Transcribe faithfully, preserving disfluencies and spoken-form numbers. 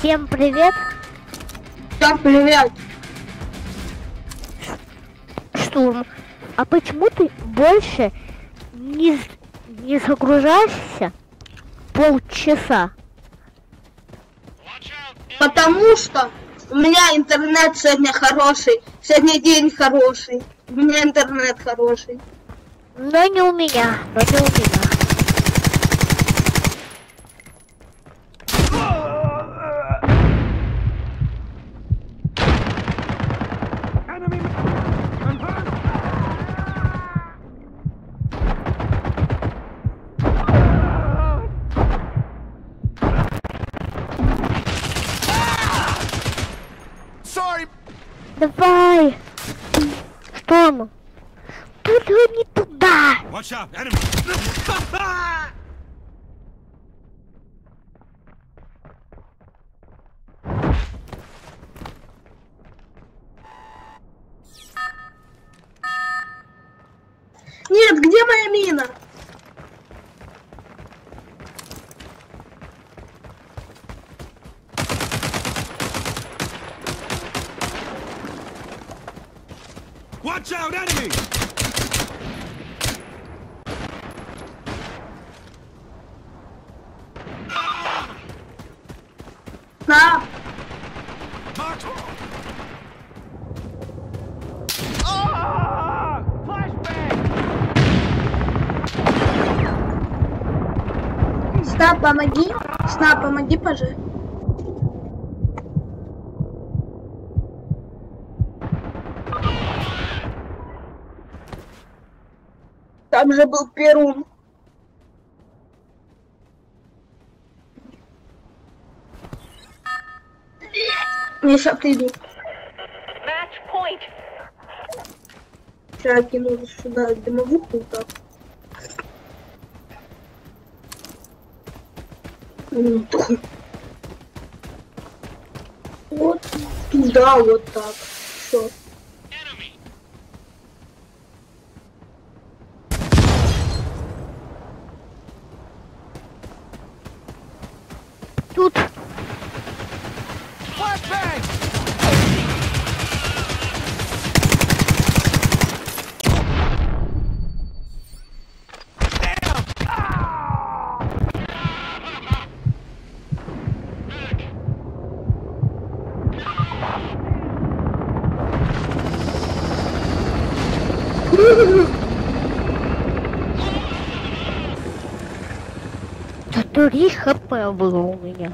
Всем привет. Всем привет. Штурм. А почему ты больше не, не загружаешься полчаса? Потому что у меня интернет сегодня хороший. Сегодня день хороший. У меня интернет хороший. Но не у меня. Но не у меня. Давай! Штурм! Тут не туда! Watch out, enemy! Нет, где моя мина? Watch out, enemy! Stop! Mark! Ah! Flashbang! Stop, помоги! Stop, помоги, пожалуйста! Там же был Перун. Мне сейчас придут. Сейчас кину сюда дымовуху. Так. Вот туда, вот так. Все. Тут. Три хп было у меня.